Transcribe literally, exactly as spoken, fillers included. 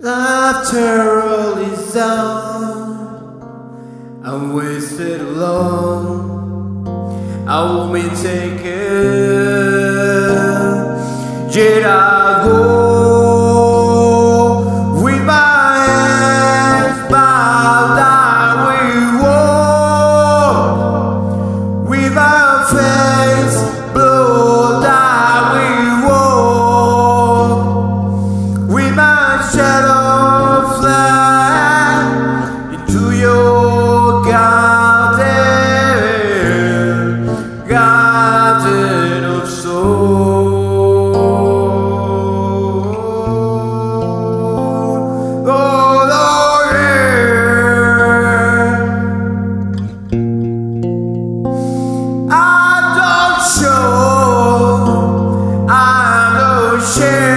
Laughter rolls on, I'm wasted alone. I won't be taken. Did I go with my hands bowed down with war, with my face blown down with war, with my shadow? Share.